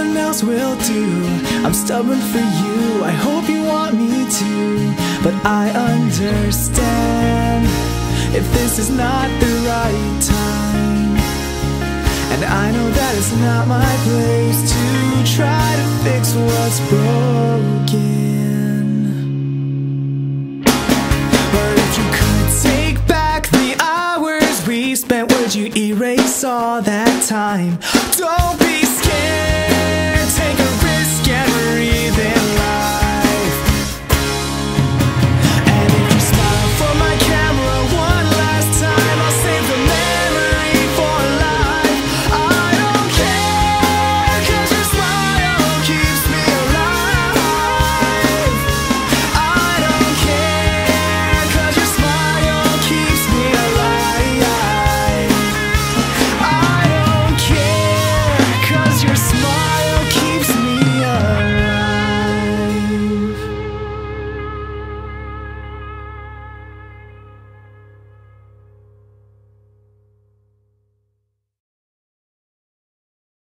one else will do. I'm stubborn for you, I hope you want me to. But I understand if this is not the right time, and I know that it's not my place to try to fix what's broken. But if you could take back the hours we spent, would you erase all that time? Don't be